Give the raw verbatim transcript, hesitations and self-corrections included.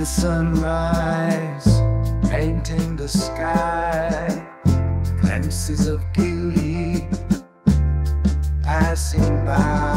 the sunrise, painting the sky, glimpses of beauty passing by.